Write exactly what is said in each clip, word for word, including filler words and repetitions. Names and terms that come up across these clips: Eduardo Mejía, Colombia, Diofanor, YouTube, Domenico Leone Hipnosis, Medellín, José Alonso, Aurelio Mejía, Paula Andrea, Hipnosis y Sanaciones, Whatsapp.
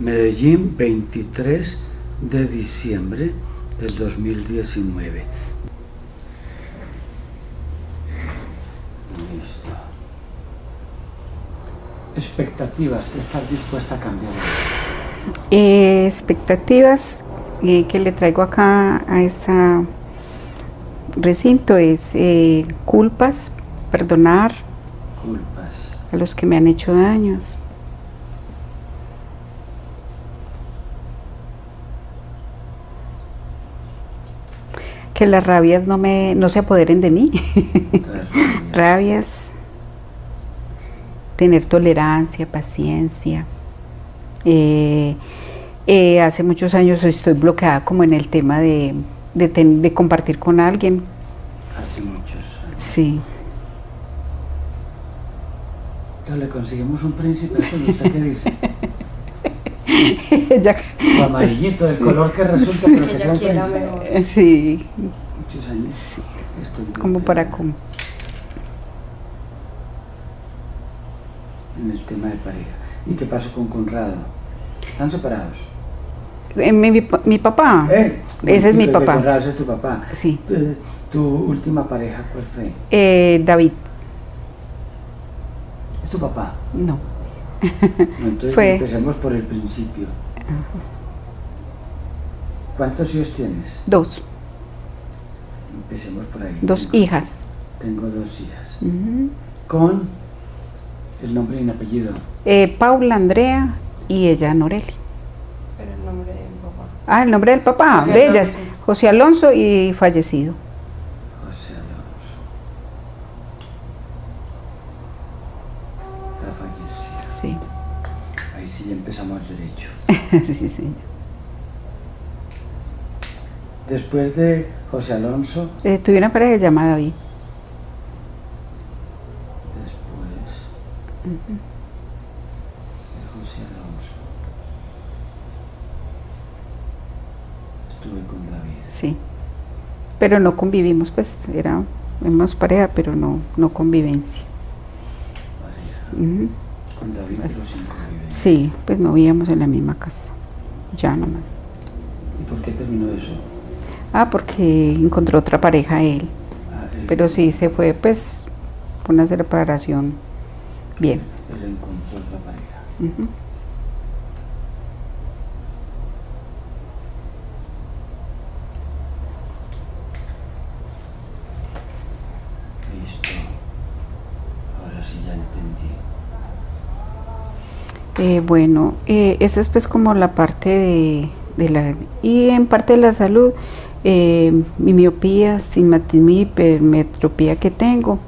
Medellín, veintitrés de diciembre del dos mil diecinueve. Listo. Expectativas, ¿qué estás dispuesta a cambiar? Eh, expectativas eh, que le traigo acá a esta recinto es eh, culpas, perdonar culpas a los que me han hecho daños. Que las rabias no me no se apoderen de mí. Rabias. Rabias. Tener tolerancia, paciencia. Eh, eh, hace muchos años estoy bloqueada como en el tema de, de, ten, de compartir con alguien. Hace muchos años. Sí. Entonces, le conseguimos un príncipe accionista, ¿qué dice? Ya. O amarillito, el color que resulta, pero que sea un príncipe. Sí. Muchos años. Sí. Estoy como para como. En el tema de pareja. ¿Y qué pasó con Conrado? ¿Están separados? Eh, mi, mi, mi papá. Eh, Ese es mi papá. Conrado, ese es tu papá. Sí. ¿Tu, tu última pareja cuál fue? Eh, David. ¿Es tu papá? No. No, entonces fue... empecemos por el principio. ¿Cuántos hijos tienes? Dos. Empecemos por ahí. Dos tengo, hijas. Tengo dos hijas. Uh-huh. ¿Con el nombre y el apellido? Eh, Paula Andrea y ella Noreli. Pero el nombre del papá. Ah, el nombre del papá, José de Alonso. Ellas, José Alonso y fallecido. José Alonso. Está fallecido. Sí. Ahí sí ya empezamos derecho. Sí, sí. Después de José Alonso. Eh, tuve una pareja llamada David. De José Alonso. Estuve con David. Sí. Pero no convivimos, pues, era, éramos pareja, pero no, no convivencia. Pareja. Uh-huh. Con David, bueno, pero sin convivencia. Sí, pues no vivíamos en la misma casa. Ya nomás. ¿Y por qué terminó eso? Ah, porque encontró otra pareja él. Ah, él. Pero sí se fue, pues, por una separación. Bien. Él encontró otra pareja. Uh-huh. Listo. Ahora sí ya entendí. Eh, bueno, eh, esa es pues como la parte de, de la... Y en parte de la salud, eh, mi miopía, astigmatismo, hipermetropía que tengo,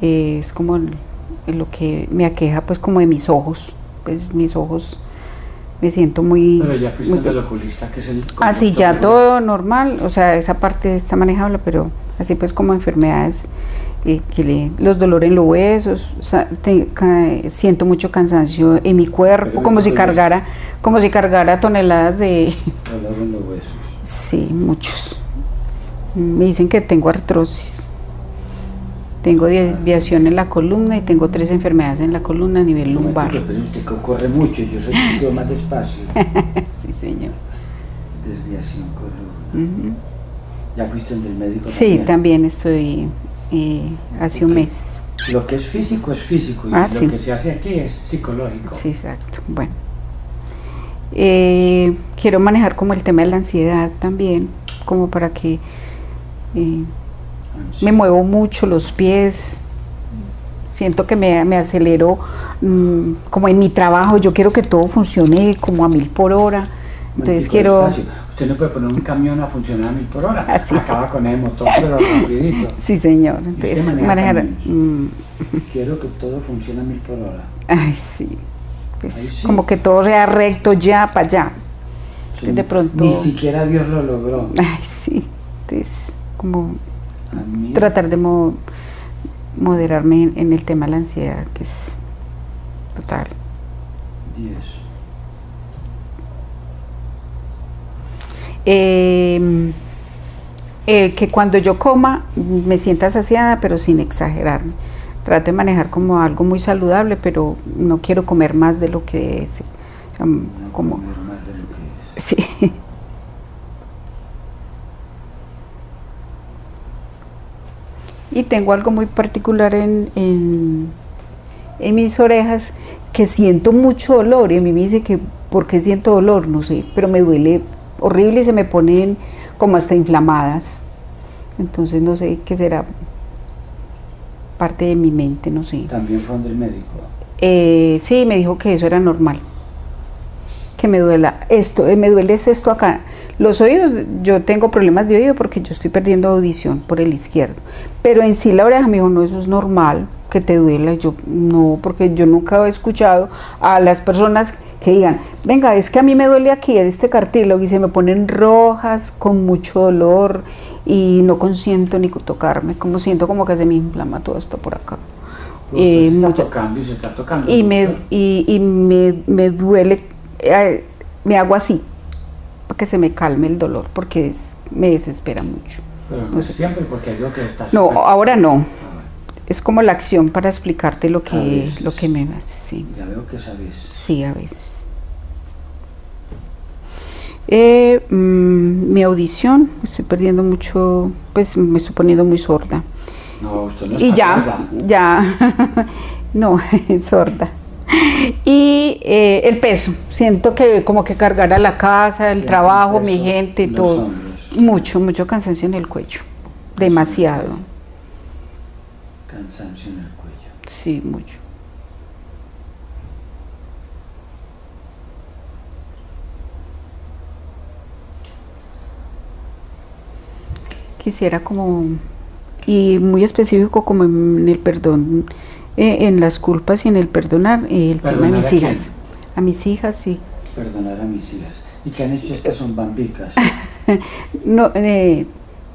eh, es como... El, lo que me aqueja pues como de mis ojos, pues mis ojos me siento muy... Pero ya fuiste del oculista, que es el... Así ya todo normal, o sea, esa parte está manejable, pero así pues como enfermedades, eh, que le, los dolores en los huesos, o sea, te, cae, siento mucho cansancio en mi cuerpo, como si cargara, como si cargara toneladas de... Dolor en los huesos. Sí, muchos. Me dicen que tengo artrosis. Tengo desviación en la columna y tengo tres enfermedades en la columna a nivel lumbar. Pero usted corre mucho, yo soy yo más despacio. Sí, señor. Desviación columna. Uh-huh. ¿Ya fuiste en el médico? Sí, también, también estoy eh, hace okay. un mes. Lo que es físico es físico y ah, lo sí. que se hace aquí es psicológico. Sí, exacto. Bueno, eh, quiero manejar como el tema de la ansiedad también, como para que... Eh, Me muevo mucho los pies, siento que me, me acelero, mmm, como en mi trabajo, yo quiero que todo funcione como a mil por hora, entonces quiero... Usted no puede poner un camión a funcionar a mil por hora, así acaba con el motor, pero rapidito. Sí, señor, entonces maneja manejar... Mm. Quiero que todo funcione a mil por hora. Ay, sí, pues, Ay, sí. como que todo sea recto ya para allá. Sí, de pronto... Ni siquiera Dios lo logró. Ay, sí, entonces como... tratar de mo moderarme en, en el tema de la ansiedad, que es total. diez. Eh, eh, que cuando yo coma me sienta saciada, pero sin exagerarme. Trato de manejar como algo muy saludable, pero no quiero comer más de lo que es, como más de lo que es. Sí. Y tengo algo muy particular en, en, en mis orejas, que siento mucho dolor, y a mí me dice que ¿por qué siento dolor? No sé, pero me duele horrible y se me ponen como hasta inflamadas. Entonces no sé qué será, parte de mi mente, no sé. ¿También fue donde el médico? Eh, sí, me dijo que eso era normal, que me duela esto, eh, me duele esto acá. Los oídos, yo tengo problemas de oído porque yo estoy perdiendo audición por el izquierdo, pero en sí la oreja me dijo, no, eso es normal, que te duela. Yo no, porque yo nunca he escuchado a las personas que digan, venga, es que a mí me duele aquí en este cartílago y se me ponen rojas con mucho dolor y no consiento ni tocarme, como siento como que se me inflama todo esto por acá. Eh, se está mucha, tocando y se está tocando. Y, me, y, y me, me duele, eh, me hago así, para que se me calme el dolor, porque es, me desespera mucho. Pero no, no sé, siempre, porque yo que está... No, super... ahora no. Es como la acción para explicarte lo que, lo que me hace, sí. Ya veo que sabes. Sí, a veces. Eh, mm, mi audición, estoy perdiendo mucho, pues me estoy poniendo muy sorda. No, usted no está y ya, sorda. Ya, no, sorda. Y eh, el peso, siento que como que cargar a la casa, el siento trabajo, el peso, mi gente, todo. Hombros. Mucho, mucho cansancio en el cuello, demasiado. Sí. Cansancio en el cuello. Sí, mucho. Quisiera como, y muy específico como en el perdón, eh, en las culpas y en el perdonar, eh, el ¿Perdonar tema de mis hijas. ¿A, a mis hijas, sí. Perdonar a mis hijas. ¿Y qué han hecho estas zombambicas? No, eh...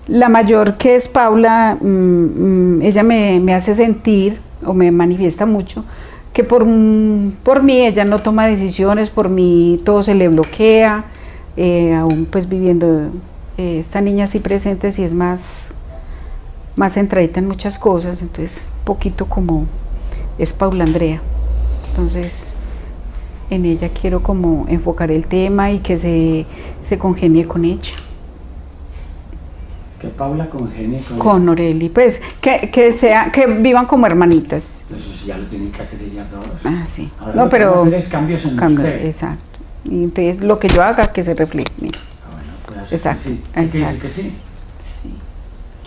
La mayor, que es Paula, mmm, ella me, me hace sentir o me manifiesta mucho que por, por mí ella no toma decisiones, por mí todo se le bloquea, eh, aún pues viviendo eh, esta niña así presente, sí es más, más centradita en muchas cosas, entonces poquito como es Paula Andrea, entonces en ella quiero como enfocar el tema y que se, se congenie con ella. Que Paula congenie con... Con Aurelio, pues, que, que, sea, que vivan como hermanitas. Eso sí, ya lo tienen que hacer ellas dos. Ah, sí. Ahora no, lo pero... que van a hacer es cambios en cambio, usted. Exacto. Y entonces, lo que yo haga, que se refleje. Mira. Ah, bueno, puede hacer exacto. Que sí. ¿Qué quiere decir que sí? Sí.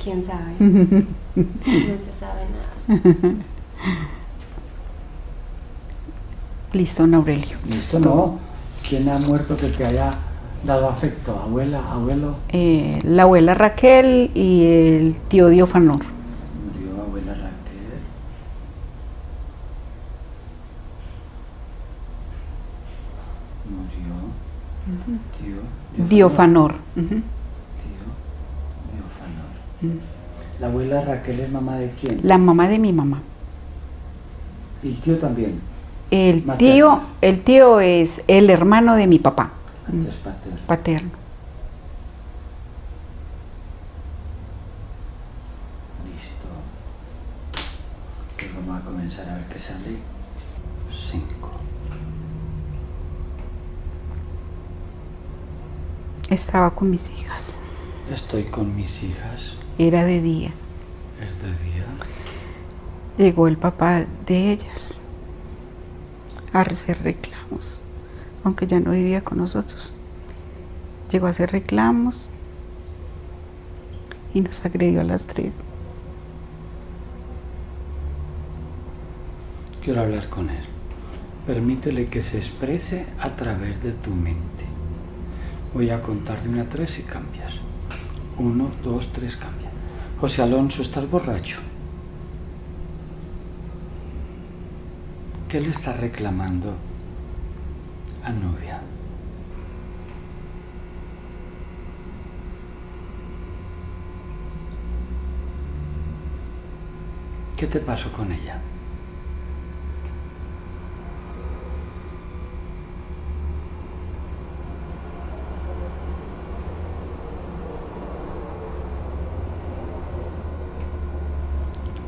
¿Quién sabe? No se sabe nada. Listo, don Aurelio. Listo, no. ¿Quién ha muerto que te haya... dado afecto? ¿Abuela, abuelo? Eh, la abuela Raquel y el tío Diofanor. Murió abuela Raquel. Murió. Uh-huh. Tío Diofanor. Diofanor. Uh-huh. Tío Diofanor. Uh-huh. ¿La abuela Raquel es mamá de quién? La mamá de mi mamá. ¿Y el tío también? El tío, el tío es el hermano de mi papá. Antes paterno. Paterno. Listo. Pues vamos a comenzar a ver qué sale. Cinco. Estaba con mis hijas. Estoy con mis hijas. Era de día. Es de día. Llegó el papá de ellas a hacer reclamos, aunque ya no vivía con nosotros. Llegó a hacer reclamos y nos agredió a las tres. Quiero hablar con él. Permítele que se exprese a través de tu mente. Voy a contar de una a tres y cambias. Uno, dos, tres, cambia. José Alonso, ¿estás borracho? ¿Qué le está reclamando a novia? ¿Qué te pasó con ella?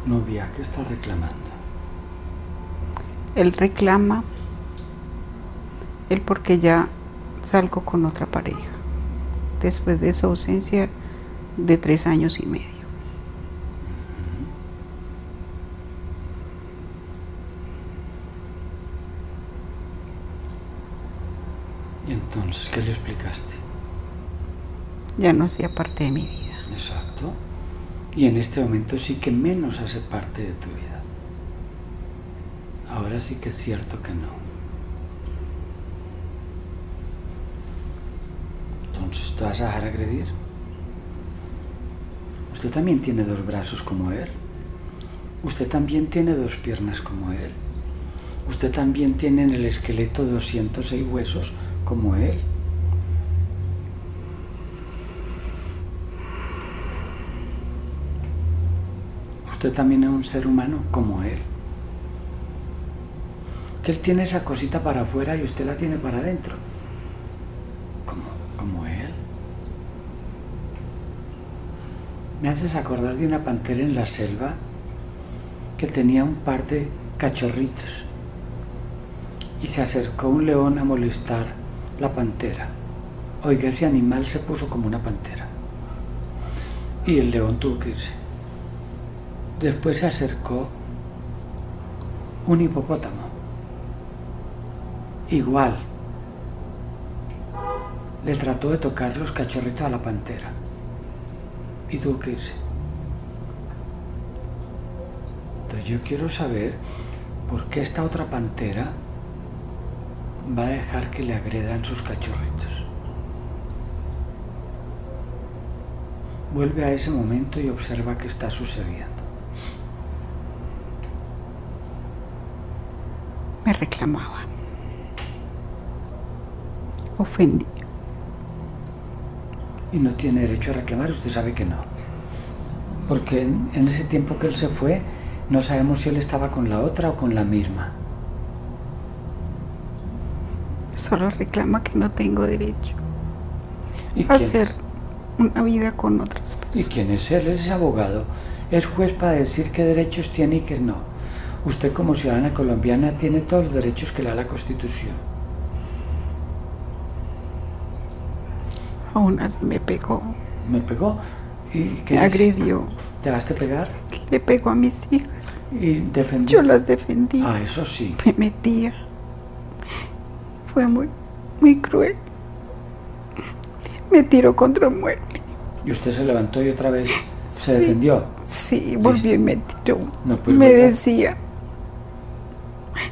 Novia, ¿qué está reclamando? Él reclama el por qué ya salgo con otra pareja después de esa ausencia de tres años y medio. ¿Y entonces qué le explicaste? Ya no hacía parte de mi vida. Exacto. Y en este momento sí que menos hace parte de tu vida. Ahora sí que es cierto que no. Entonces, ¿te vas a dejar agredir? Usted también tiene dos brazos como él. Usted también tiene dos piernas como él. Usted también tiene en el esqueleto doscientos seis huesos como él. Usted también es un ser humano como él. Que él tiene esa cosita para afuera y usted la tiene para adentro. Como, como él. Me haces acordar de una pantera en la selva que tenía un par de cachorritos y se acercó un león a molestar la pantera. Oiga, ese animal se puso como una pantera y el león tuvo que irse. Después se acercó un hipopótamo, igual, le trató de tocar los cachorritos a la pantera y tuvo que irse. Entonces yo quiero saber por qué esta otra pantera va a dejar que le agredan sus cachorritos. Vuelve a ese momento y observa qué está sucediendo. Me reclamaba, ofendía. Y no tiene derecho a reclamar, usted sabe que no. Porque en, en ese tiempo que él se fue, no sabemos si él estaba con la otra o con la misma. Solo reclama que no tengo derecho a hacer una vida con otras personas. ¿Y quién es él? Él es abogado, es juez para decir qué derechos tiene y qué no. Usted como ciudadana colombiana tiene todos los derechos que le da la Constitución. Aún así me pegó. ¿Me pegó? ¿Y qué? Me agredió. ¿Te vas a pegar? Le pegó a mis hijas. ¿Y defendiste? Yo las defendí. Ah, eso sí. Me metía. Fue muy, muy cruel. Me tiró contra un mueble. ¿Y usted se levantó y otra vez se sí, defendió? Sí, volvió y me tiró. No, pues me verdad. decía,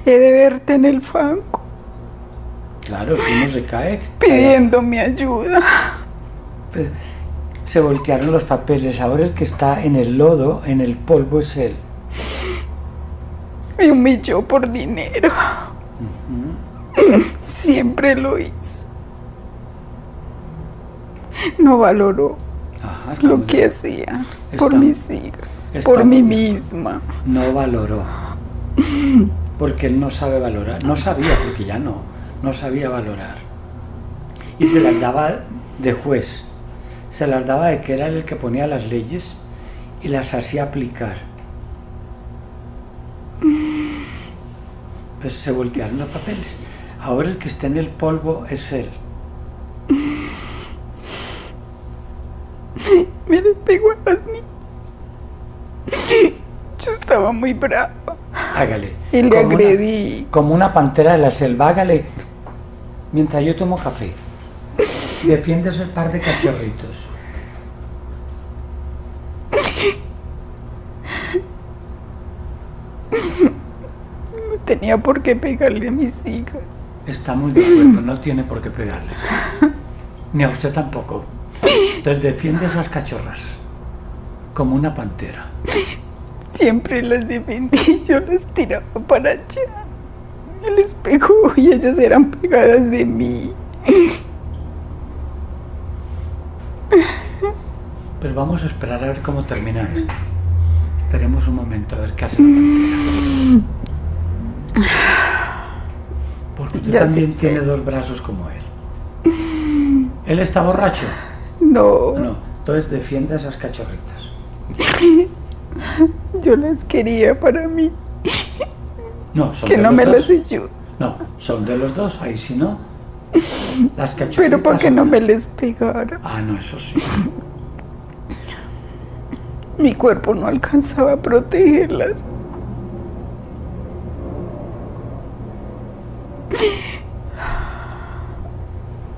he de verte en el fango. Claro, si uno se cae. Pidiendo mi ayuda. Pues, se voltearon los papeles. Ahora el que está en el lodo, en el polvo, es él. Me humilló por dinero. Uh-huh. Siempre lo hizo. No valoró Ajá, lo que hacía por mis hijas, por mí misma. No valoró. Porque él no sabe valorar. No sabía, porque ya no. No sabía valorar. Y se las daba de juez. Se las daba de que era el que ponía las leyes y las hacía aplicar. Pues se voltearon los papeles. Ahora el que está en el polvo es él. Me le pegó a las niñas. Yo estaba muy brava. Hágale. Y le como agredí. Una, como una pantera de la selva, hágale. Mientras yo tomo café. Defiende esos par de cachorritos. No tenía por qué pegarle a mis hijas. Estamos de acuerdo, no tiene por qué pegarles. Ni a usted tampoco. Entonces defiende esas cachorras como una pantera. Siempre las defendí, yo las tiraba para allá. Él les pegó y ellas eran pegadas de mí. Pues vamos a esperar a ver cómo termina esto. Esperemos un momento a ver qué hace la pantera. Porque usted ya también tiene dos brazos como él. ¿Él está borracho? No. No, entonces defienda esas cachorritas. Yo las quería para mí. No, son que no me las ayude. No, son de los dos, ahí sí no. Las cachuelitas. Pero ¿por qué no me les pegaron? Ah, no, eso sí. Mi cuerpo no alcanzaba a protegerlas.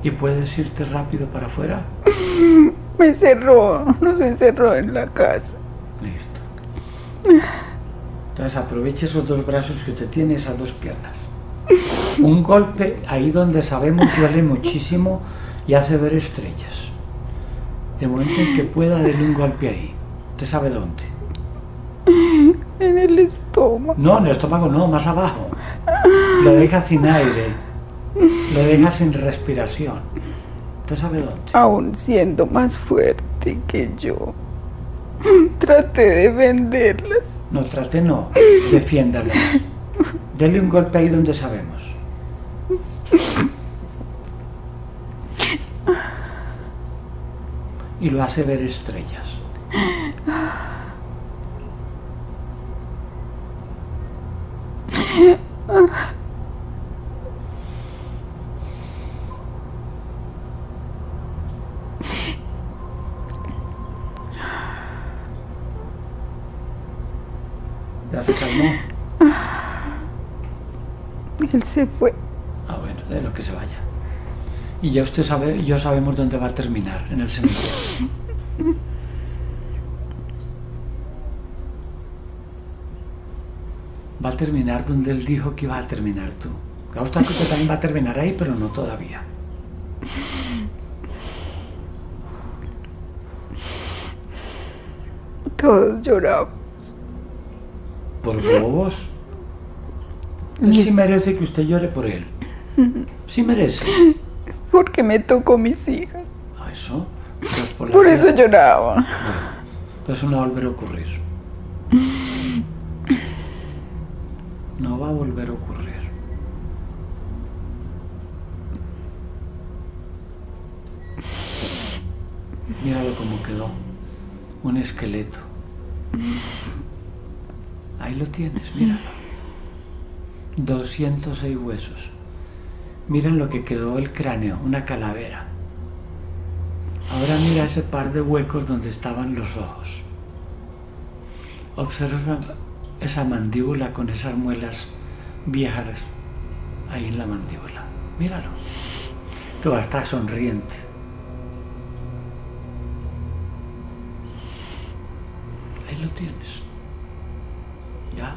¿Y puedes irte rápido para afuera? Me encerró, nos encerró en la casa. Listo. Entonces aproveche esos dos brazos que usted tiene, esas dos piernas. Un golpe ahí donde sabemos duele muchísimo y hace ver estrellas. El momento en que pueda, denle un golpe ahí. ¿Usted sabe dónde? En el estómago. No, en el estómago no, más abajo. Lo deja sin aire. Lo deja sin respiración. ¿Usted sabe dónde? Aún siendo más fuerte que yo, traté de venderlas. No, traté no, defiéndalas. Dele un golpe ahí donde sabemos. Y lo hace ver estrellas. Él se fue. Ah, bueno, de lo que se vaya. Y ya usted sabe, y yo sabemos dónde va a terminar, en el cementerio. Va a terminar donde él dijo que iba a terminar tú. La usted también va a terminar ahí, pero no todavía. Todos lloramos. ¿Por bobos? Él sí merece que usted llore por él. Sí merece. Porque me tocó mis hijas. ¿A eso? Pues por por eso vida. Lloraba. Bueno, pues eso no va a volver a ocurrir. No va a volver a ocurrir. Míralo como quedó. Un esqueleto. Ahí lo tienes, míralo. doscientos seis huesos. Miren lo que quedó el cráneo, una calavera. Ahora mira ese par de huecos donde estaban los ojos. Observa esa mandíbula con esas muelas viejas ahí en la mandíbula. Míralo. Que va a estar sonriente. Ahí lo tienes. ¿Ya?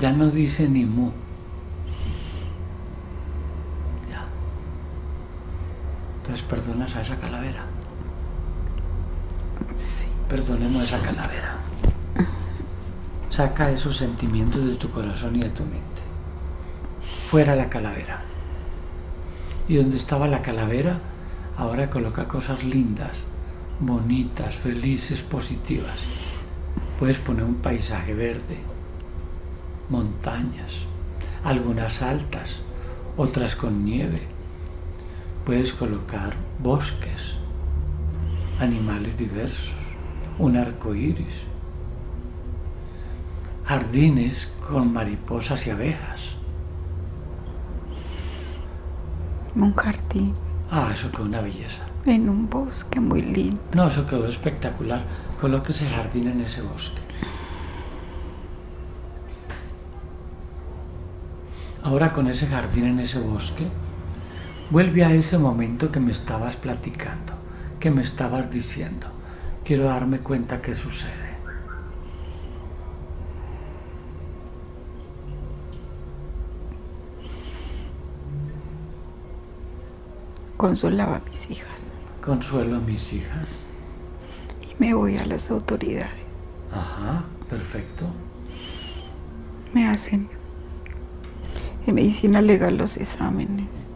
Ya no dice ni mu. Ya. Entonces perdonas a esa calavera. Sí. Perdonemos a esa calavera. Saca esos sentimientos de tu corazón y de tu mente. Fuera la calavera. Y donde estaba la calavera, ahora coloca cosas lindas, bonitas, felices, positivas. Puedes poner un paisaje verde, montañas, algunas altas, otras con nieve. Puedes colocar bosques, animales diversos, un arco iris, jardines con mariposas y abejas. Un jardín. Ah, eso quedó una belleza. En un bosque muy lindo. No, eso quedó espectacular. Coloque ese jardín en ese bosque. Ahora con ese jardín en ese bosque, vuelve a ese momento que me estabas platicando, que me estabas diciendo. Quiero darme cuenta qué sucede. Consolaba a mis hijas. Consuelo a mis hijas. Y me voy a las autoridades. Ajá, perfecto. Me hacen... en medicina legal los exámenes.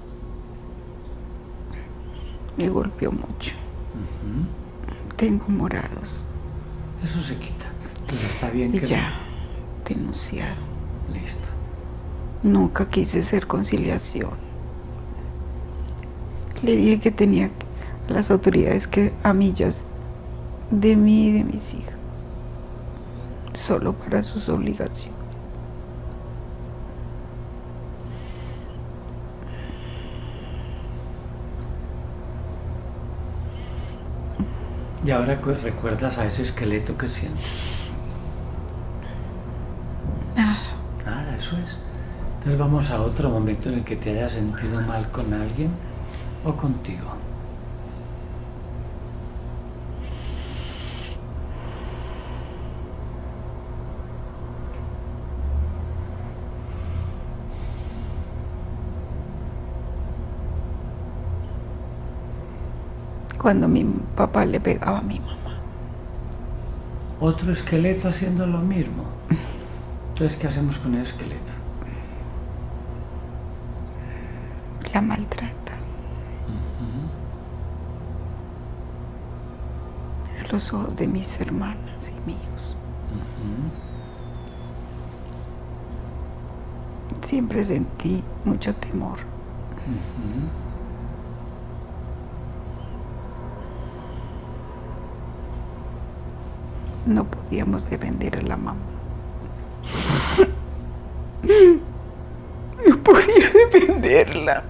Me golpeó mucho. Uh-huh. Tengo morados. Eso se quita. Pero está bien y que... ya, denunciado. Listo. Nunca quise hacer conciliación. Le dije que tenía a las autoridades que amigas de mí y de mis hijas. solo para sus obligaciones. Y ahora pues, ¿recuerdas a ese esqueleto que sientes? Nada. Nada, eso es. Entonces vamos a otro momento en el que te hayas sentido mal con alguien o contigo. Cuando mi papá le pegaba a mi mamá. Otro esqueleto haciendo lo mismo. Entonces, ¿qué hacemos con el esqueleto? La maltrata. Uh-huh. A los ojos de mis hermanas y míos. Uh-huh. Siempre sentí mucho temor. Uh-huh. No podíamos defender a la mamá. No podía defenderla.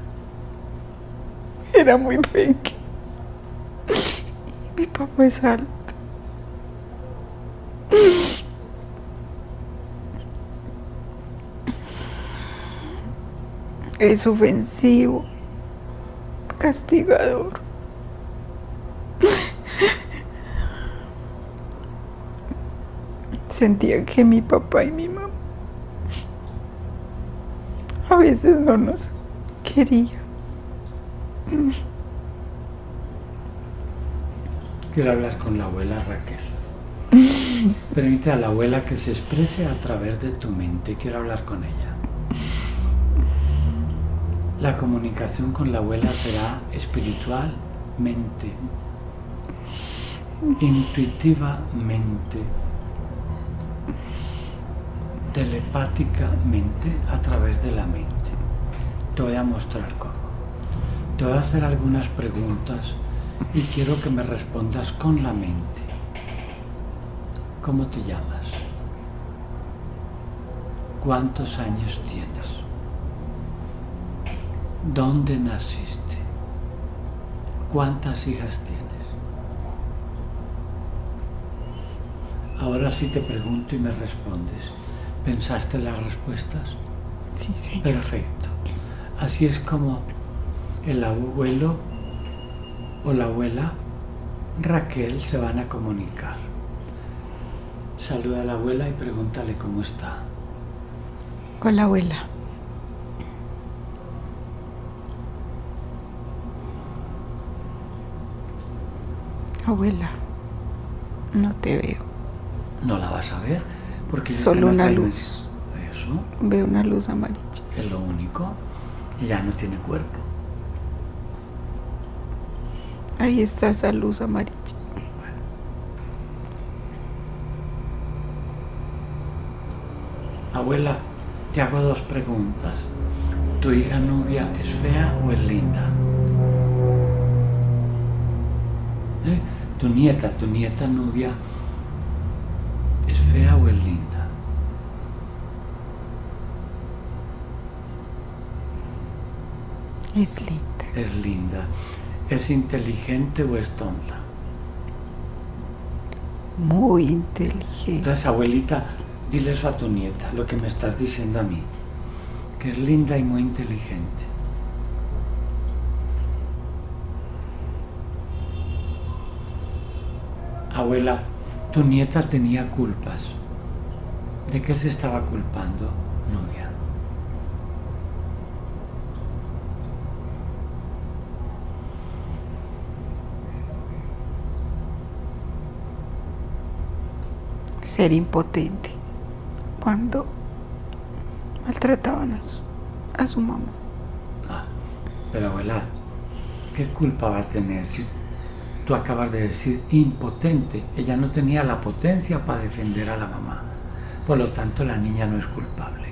Era muy pequeña. Mi papá es alto. Es ofensivo. Castigador. Sentía que mi papá y mi mamá a veces no nos querían. Quiero hablar con la abuela Raquel. Permite a la abuela que se exprese a través de tu mente. Quiero hablar con ella. La comunicación con la abuela será espiritualmente, intuitivamente, telepáticamente, a través de la mente. Te voy a mostrar cómo. Te voy a hacer algunas preguntas y quiero que me respondas con la mente. ¿Cómo te llamas? ¿Cuántos años tienes? ¿Dónde naciste? ¿Cuántas hijas tienes? Ahora sí te pregunto y me respondes. ¿Pensaste las respuestas? Sí, sí. Perfecto. Así es como el abuelo o la abuela Raquel se van a comunicar. Saluda a la abuela y pregúntale cómo está. Hola, abuela. Abuela, no te veo. No la vas a ver. Porque solo una luz. Eso. Veo una luz amarilla. Es lo único. Y ya no tiene cuerpo. Ahí está esa luz amarilla. Bueno. Abuela, te hago dos preguntas. ¿Tu hija Nubia es fea o es linda? ¿Eh? Tu nieta, tu nieta Nubia, ¿fea o es linda? Es linda. Es linda. ¿Es inteligente o es tonta? Muy inteligente. Entonces, abuelita, dile eso a tu nieta, lo que me estás diciendo a mí, que es linda y muy inteligente. Abuela, tu nieta tenía culpas. ¿De qué se estaba culpando, Nubia? Ser impotente cuando maltrataban a su, a su mamá. Ah, pero abuela, ¿qué culpa va a tener si tú acabas de decir impotente? Ella no tenía la potencia para defender a la mamá, por lo tanto la niña no es culpable.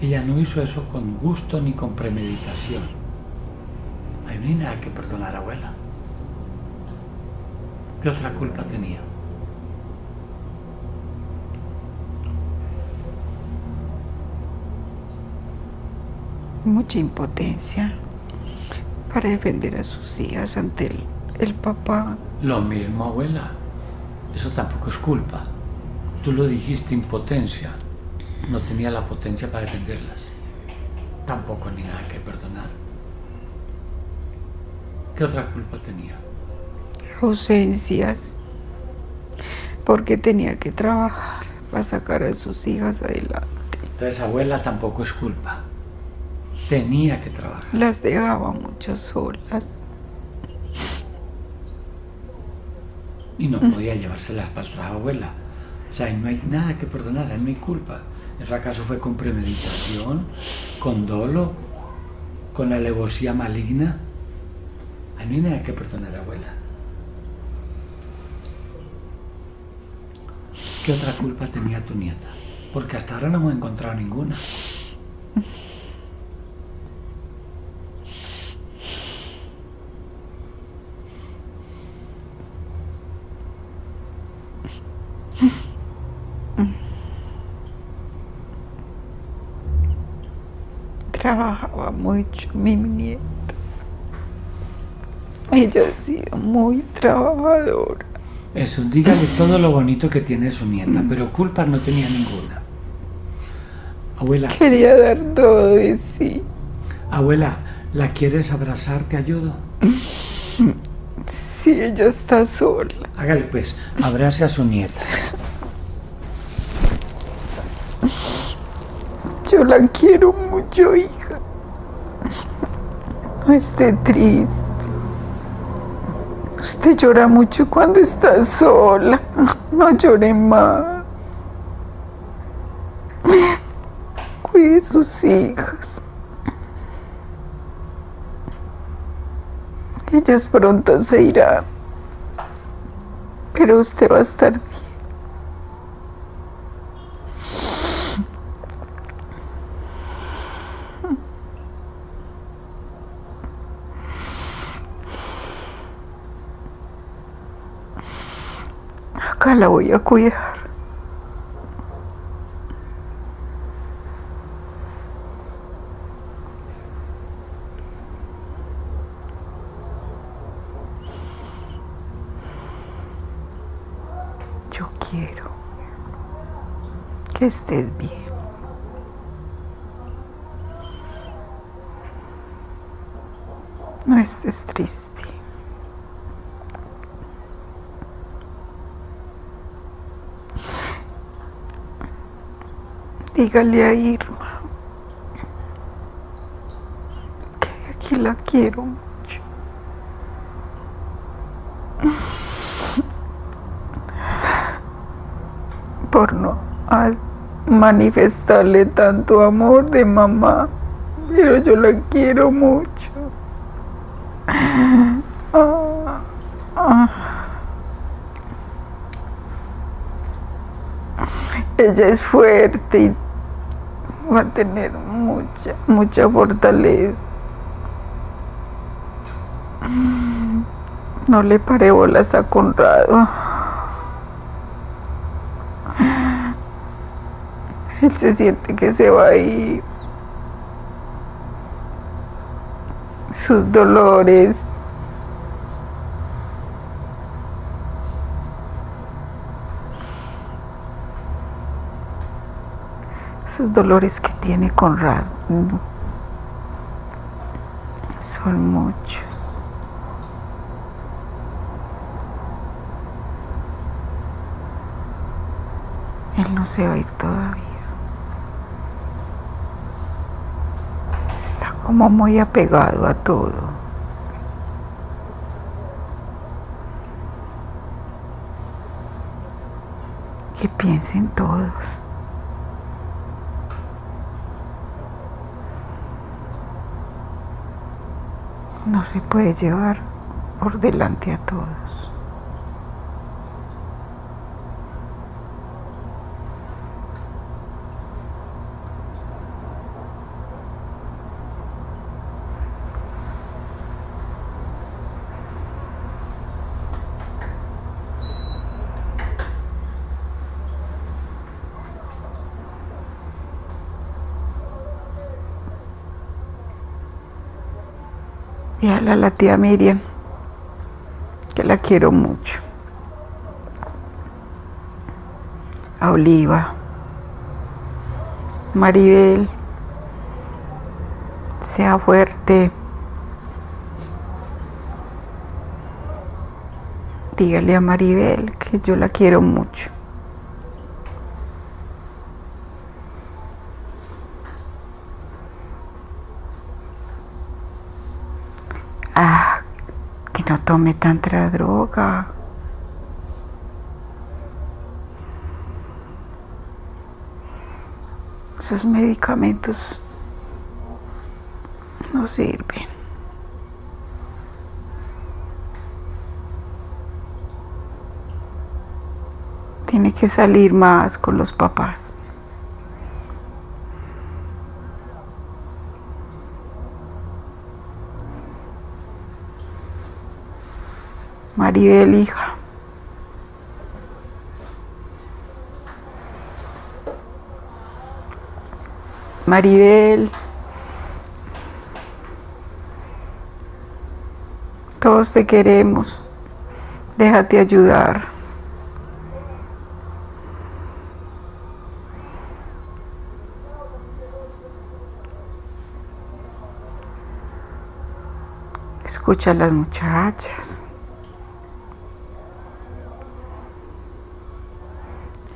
Ella no hizo eso con gusto ni con premeditación. Ay, no hay nada que perdonar, abuela. ¿Qué otra culpa tenía? mucha impotencia para defender a sus hijas ante el, el papá. Lo mismo, abuela. Eso tampoco es culpa. Tú lo dijiste, impotencia. No tenía la potencia para defenderlas. Tampoco ni nada que perdonar. ¿Qué otra culpa tenía? Ausencias. Porque tenía que trabajar para sacar a sus hijas adelante. Entonces, abuela, tampoco es culpa. Tenía que trabajar. Las dejaba mucho solas. Y no podía llevárselas para el trabajo, abuela. O sea, no hay nada que perdonar, no hay culpa. ¿Eso acaso fue con premeditación, con dolo, con alevosía maligna? No hay nada que perdonar, abuela. ¿Qué otra culpa tenía tu nieta? Porque hasta ahora no hemos encontrado ninguna. Trabajaba mucho mi nieta. Ella ha sido muy trabajadora. Eso, dígale todo lo bonito que tiene su nieta, pero culpa no tenía ninguna. Abuela. Quería dar todo de sí. Abuela, ¿la quieres abrazar? ¿Te ayudo? Sí, ella está sola. Hágale pues, abrace a su nieta. Yo la quiero mucho, hija. No esté triste. Usted llora mucho cuando está sola. No llore más. Cuide sus hijas. Ellas pronto se irán. Pero usted va a estar bien. La voy a cuidar. Yo quiero que estés bien. No estés triste. Dígale a Irma que aquí la quiero mucho. Por no manifestarle tanto amor de mamá, pero yo la quiero mucho. Ah, ah. Ella es fuerte y va a tener mucha, mucha fortaleza. No le pare bolas a Conrado. Él se siente que se va a ir. Sus dolores. Esos dolores que tiene Conrado son muchos. Él no se va a ir todavía. Está como muy apegado a todo. Que piensen todos. No se puede llevar por delante a todos. Dígale a la tía Miriam que la quiero mucho. A Oliva, Maribel, sea fuerte. Dígale a Maribel que yo la quiero mucho. Ah, que no tome tanta droga. Esos medicamentos no sirven. Tiene que salir más con los papás. Maribel, hija, Maribel, todos te queremos, déjate ayudar. Escucha a las muchachas.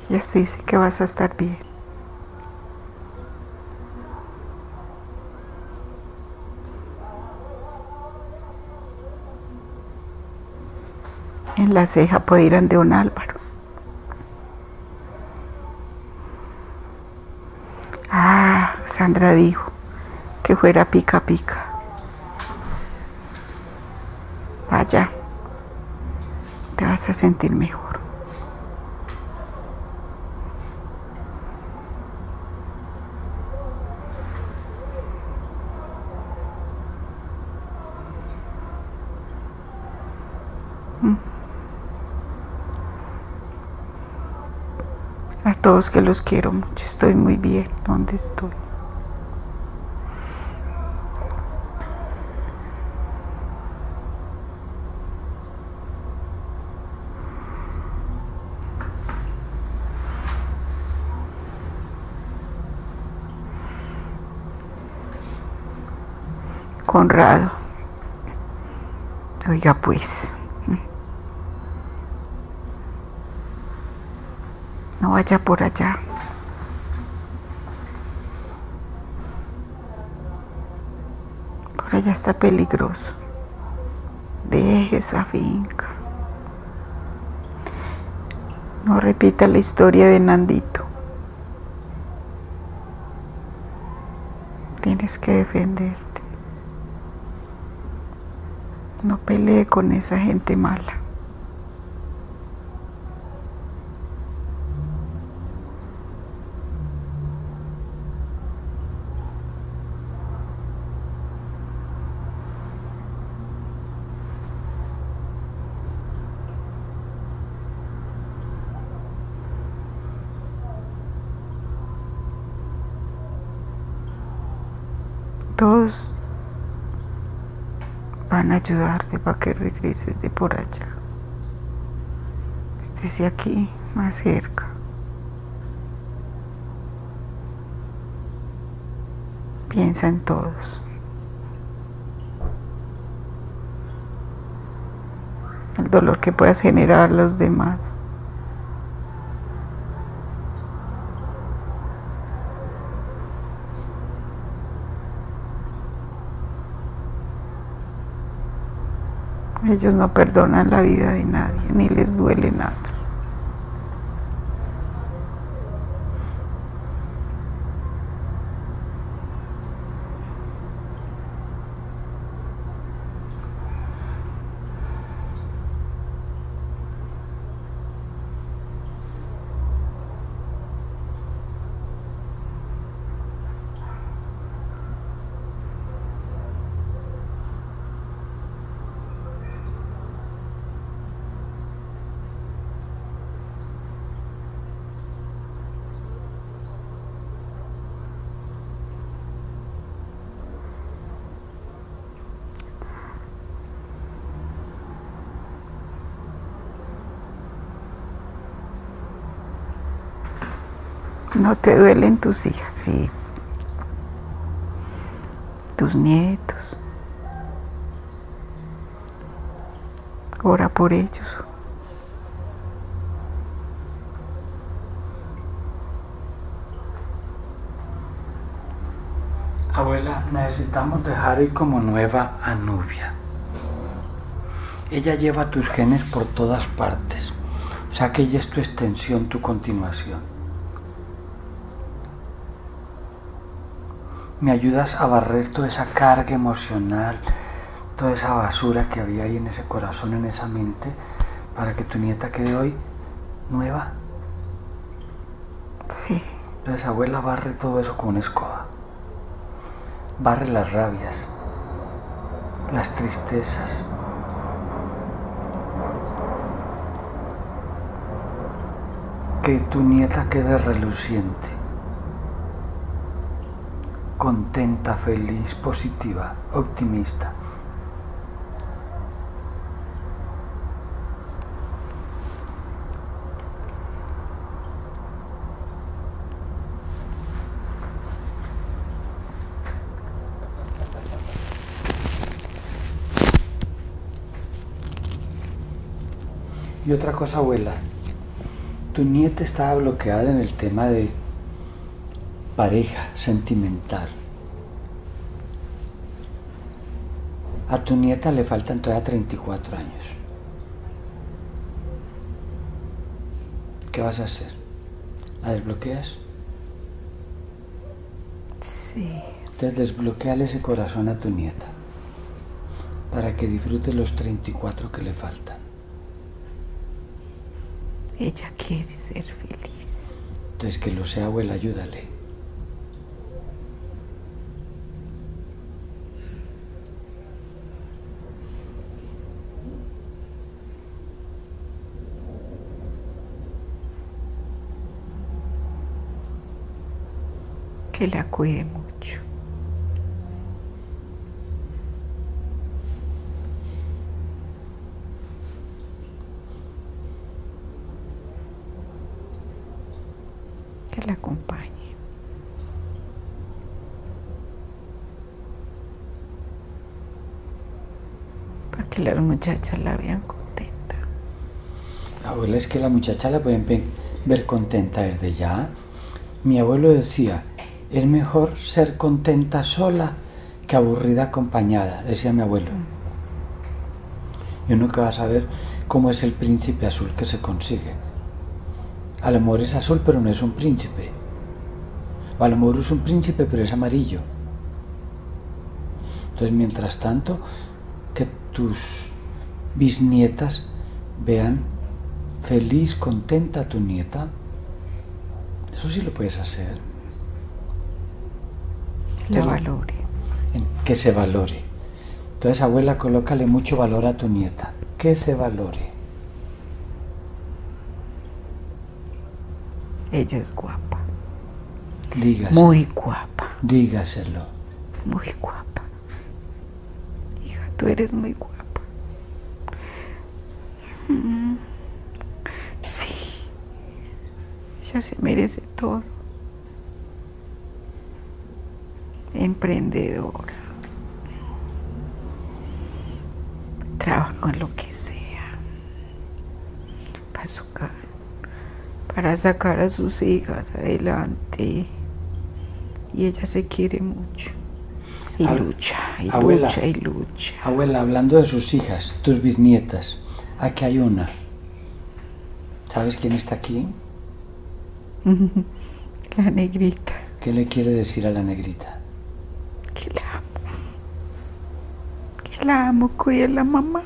Ellas dicen que vas a estar bien. En la ceja puede ir ante don Álvaro. Ah, Sandra dijo que fuera pica pica. Vaya, te vas a sentir mejor. A todos que los quiero mucho, estoy muy bien donde estoy. Conrado, oiga pues, no vaya por allá. Por allá está peligroso. Deje esa finca. No repita la historia de Nandito. Tienes que defenderte. No pelee con esa gente mala. Todos van a ayudarte para que regreses de por allá. Estés aquí, más cerca. Piensa en todos. El dolor que puedas generar a los demás. Ellos no perdonan la vida de nadie, ni les duele nada. No te duelen tus hijas, sí. Tus nietos. Ora por ellos. Abuela, necesitamos dejar ir como nueva a Nubia. Ella lleva tus genes por todas partes. O sea que ella es tu extensión, tu continuación. Me ayudas a barrer toda esa carga emocional, toda esa basura que había ahí en ese corazón, en esa mente, para que tu nieta quede hoy nueva. Sí. Entonces, abuela, barre todo eso con una escoba. Barre las rabias, las tristezas. Que tu nieta quede reluciente, contenta, feliz, positiva, optimista. Y otra cosa, abuela, tu nieta estaba bloqueada en el tema de pareja sentimental. A tu nieta le faltan todavía treinta y cuatro años. ¿Qué vas a hacer? ¿La desbloqueas? Sí. Entonces desbloqueale ese corazón a tu nieta para que disfrute los treinta y cuatro que le faltan. Ella quiere ser feliz. Entonces que lo sea, abuela, ayúdale. Que la cuide mucho. La acompañe. Para que las muchachas la vean contenta. Abuela, es que la muchacha la pueden ver contenta desde ya. Mi abuelo decía, es mejor ser contenta sola que aburrida acompañada, decía mi abuelo. Mm. Y uno que va a saber cómo es el príncipe azul que se consigue. A lo mejor es azul, pero no es un príncipe. O a lo mejor es un príncipe, pero es amarillo. Entonces, mientras tanto, que tus bisnietas vean feliz, contenta a tu nieta. Eso sí lo puedes hacer. Que la valore. Que se valore. Entonces, abuela, colócale mucho valor a tu nieta. Que se valore. Ella es guapa. Dígaselo. Muy guapa. Dígaselo. Muy guapa. Hija, tú eres muy guapa. Mm. Sí. Ella se merece todo. Emprendedora. Trabaja en lo que sea. Para su casa. Para sacar a sus hijas adelante, y ella se quiere mucho y Ab lucha, y abuela, lucha, y lucha. Abuela, hablando de sus hijas, tus bisnietas, aquí hay una. ¿Sabes quién está aquí? La negrita. ¿Qué le quiere decir a la negrita? Que la amo, que la amo, cuida a la mamá.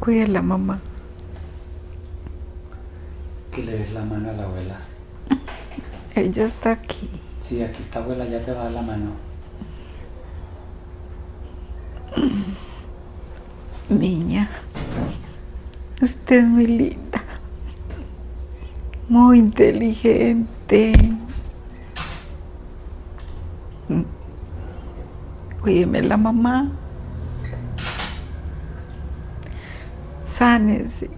Cuida a la mamá. Que le des la mano a la abuela. Ella está aquí. Sí, aquí está, abuela, ya te va a dar la mano. Niña, usted es muy linda, muy inteligente. Cuídeme la mamá. sánese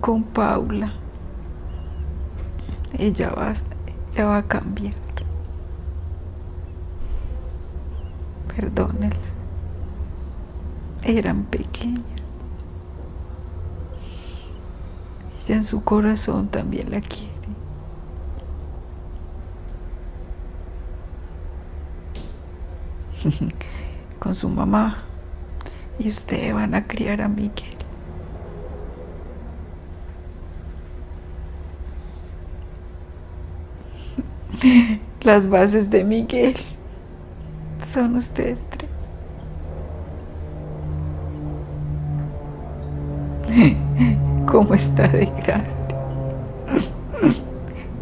con Paula, ella va, ella va a cambiar, perdónela, eran pequeñas, ella en su corazón también la quiere. Con su mamá y ustedes van a criar a Miguel. Las bases de Miguel son ustedes tres. ¿Cómo está de grande?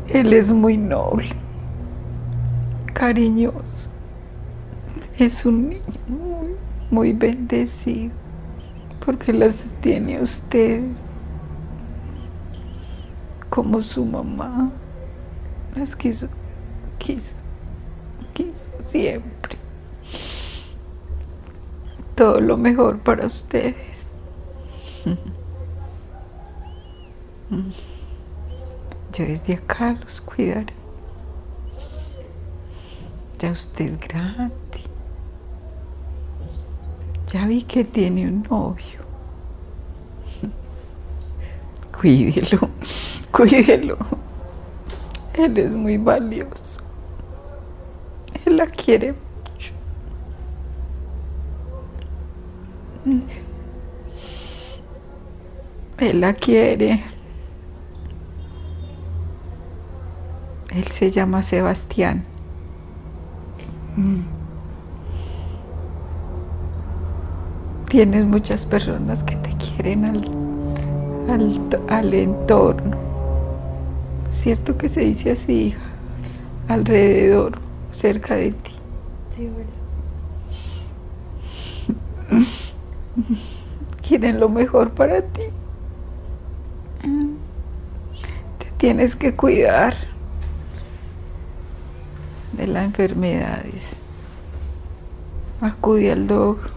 Él es muy noble, cariñoso. Es un niño muy, muy bendecido, porque las tiene a ustedes como su mamá las quiso, quiso, quiso siempre. Todo lo mejor para ustedes. Yo desde acá los cuidaré. Ya usted es grande. Ya vi que tiene un novio. Cuídelo, cuídelo. Él es muy valioso. Él la quiere mucho. Él la quiere. Él se llama Sebastián. Mm. Tienes muchas personas que te quieren al, al, al entorno, ¿cierto que se dice así, hija? Alrededor, cerca de ti. Sí, bueno. Quieren lo mejor para ti. Te tienes que cuidar de las enfermedades. Acude al doctor.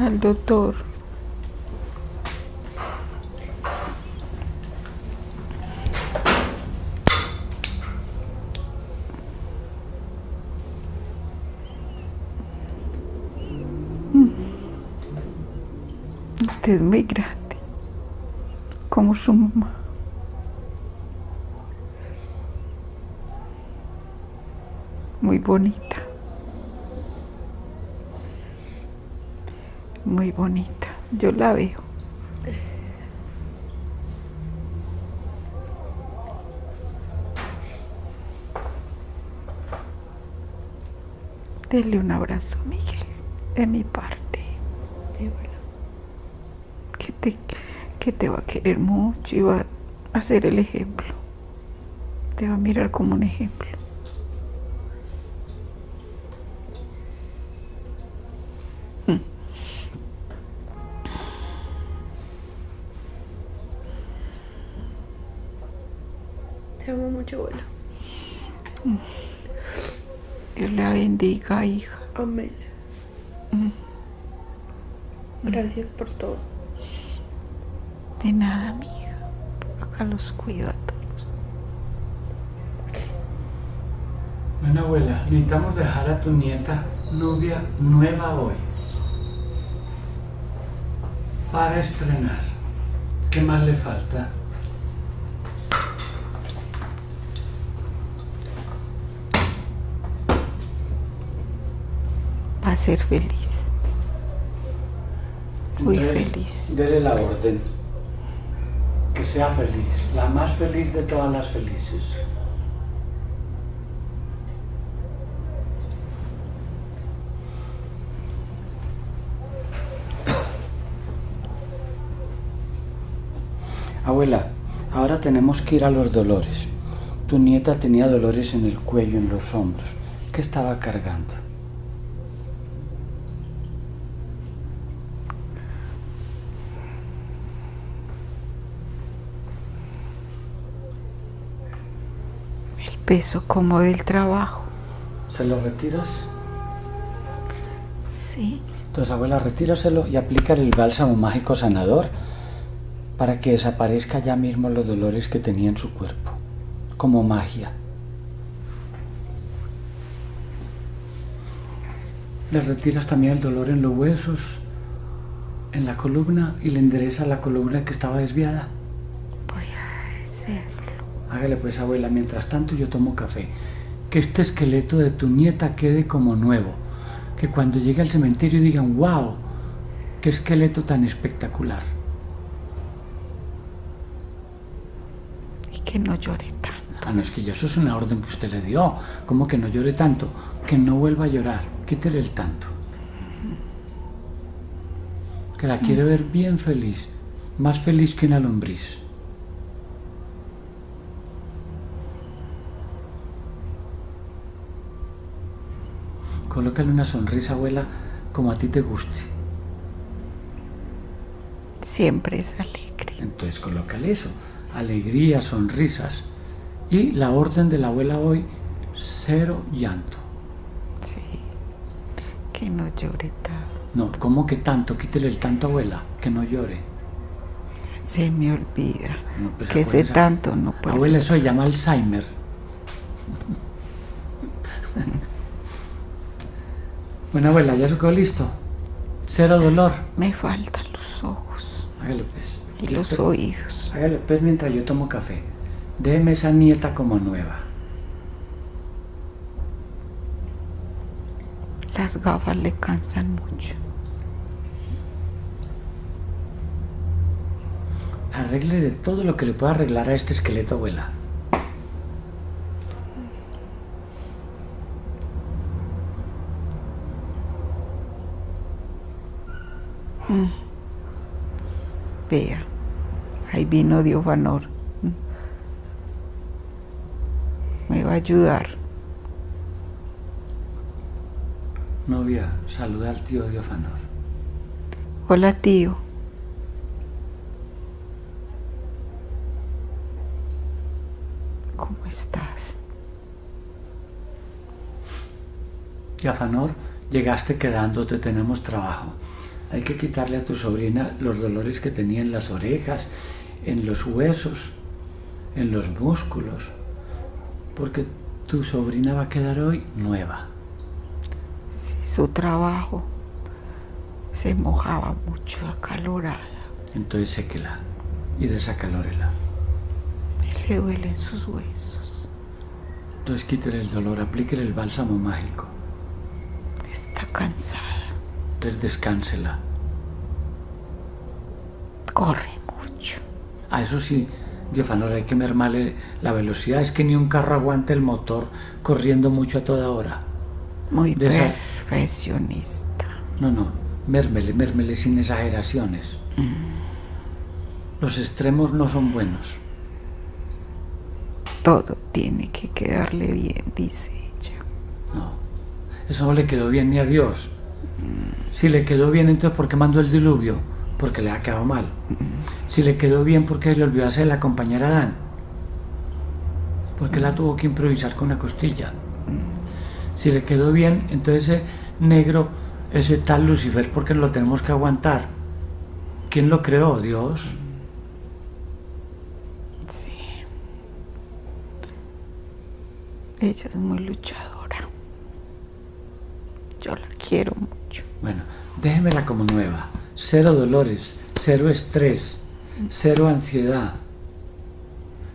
al doctor Usted es muy grande como su mamá. Muy bonita. Muy bonita, yo la veo. Dele un abrazo, Miguel, de mi parte. Sí, bueno. Que te, que te va a querer mucho y va a ser el ejemplo. Te va a mirar como un ejemplo. Bueno. Dios la bendiga, hija. Amén. Gracias por todo. De nada, mi hija. Acá los cuido a todos. Bueno, abuela, necesitamos dejar a tu nieta Nubia nueva hoy para estrenar. ¿Qué más le falta? A ser feliz, muy Entonces, feliz. Dele la orden, que sea feliz, la más feliz de todas las felices. Abuela, ahora tenemos que ir a los dolores. Tu nieta tenía dolores en el cuello, en los hombros. ¿Qué estaba cargando? Peso como del trabajo. ¿Se lo retiras? Sí. Entonces, abuela, retíraselo y aplicar el bálsamo mágico sanador para que desaparezca ya mismo los dolores que tenía en su cuerpo, como magia. Le retiras también el dolor en los huesos, en la columna, y le endereza la columna que estaba desviada. Voy a hacerlo. Hágale pues, abuela. Mientras tanto yo tomo café. Que este esqueleto de tu nieta quede como nuevo. Que cuando llegue al cementerio digan, wow, qué esqueleto tan espectacular. Y que no llore tanto. Ah, no, es que eso es una orden que usted le dio. ¿Cómo que no llore tanto? Que no vuelva a llorar. Quítele el tanto. Que la quiere ver bien feliz, más feliz que una lombriz. Colócale una sonrisa, abuela, como a ti te guste. Siempre es alegre. Entonces colócale eso, alegría, sonrisas. Y la orden de la abuela hoy, cero llanto. Sí, que no llore tanto. No, ¿cómo que tanto? Quítele el tanto, abuela, que no llore. Se me olvida, no, pues, que ese tanto no puede ser. Abuela, eso se llama Alzheimer. Bueno, abuela, ¿ya lo quedó listo? Cero dolor. Me faltan los ojos. Hágale pues. Y los pues, oídos. Hágale pues mientras yo tomo café. Déjeme esa nieta como nueva. Las gafas le cansan mucho. Arregle de todo lo que le pueda arreglar a este esqueleto, abuela. Mm. Vea, ahí vino Dios Vanor. Mm. Me va a ayudar. Novia, saluda al tío Dios Vanor. Hola, tío. ¿Cómo estás? Dios Vanor, llegaste quedándote, tenemos trabajo. Hay que quitarle a tu sobrina los dolores que tenía en las orejas, en los huesos, en los músculos, porque tu sobrina va a quedar hoy nueva. Sí, su trabajo se mojaba mucho, acalorada. Entonces séquela y desacalórela. Me le duelen sus huesos. Entonces quítale el dolor, aplíquele el bálsamo mágico. Está cansada. Entonces descánsela. Corre mucho. Ah, eso sí, Dios Vanor, hay que mermarle la velocidad. Es que ni un carro aguanta el motor corriendo mucho a toda hora. Muy Desa perfeccionista. No, no, mérmele, mérmele sin exageraciones. Mm. Los extremos no son buenos. Todo tiene que quedarle bien, dice ella. No, eso no le quedó bien ni a Dios. Si le quedó bien, entonces ¿por qué mandó el diluvio? Porque le ha quedado mal. Si le quedó bien, ¿por qué le olvidó hacer la compañera Adán? Porque la tuvo que improvisar con una costilla. Si le quedó bien, entonces ese negro, ese tal Lucifer, porque lo tenemos que aguantar. ¿Quién lo creó? Dios. Sí. Ella es muy luchadora. Yo la quiero mucho. Bueno, déjemela como nueva. Cero dolores, cero estrés, cero ansiedad,